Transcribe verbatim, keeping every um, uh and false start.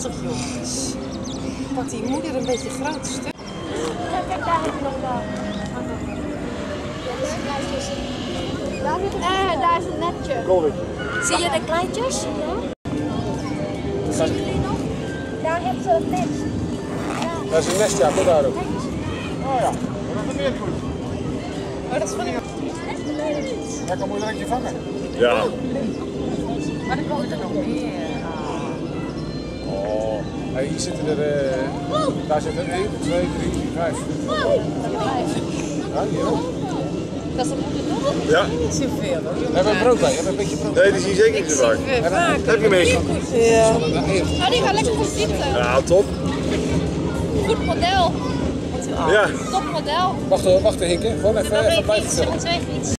schattig, jongens. Wat die moeder een beetje groot stuk. Kijk, daar heb je nog wel. Eh, daar is een netje. Zie je de kleintjes? Zien jullie nog? Daar hebben ze een nest. Ja. Dat is een nest, ja, tot daar ook. Oh ja, dat is een meerkoet. Oh, dat is van die. Daar kan moeilijk je vangen. Ja. Maar dan komen er nog meer. Oh, hey, hier zitten er. Uh, daar zitten er één, twee, drie, vier, vijf. Ja, hier ook. Dat is een moeder nog? Ja. Niet zoveel hoor. We hebben een brood bij, we hebben een beetje brood bij. Nee, die zie je zeker niet zo vaak. Heb je mee? Ja. Oh, die gaat lekker goed zitten. Ja, top. Goed model. Ja. Top model. Wacht, wacht, Hinke. Gewoon even, even blijven vullen.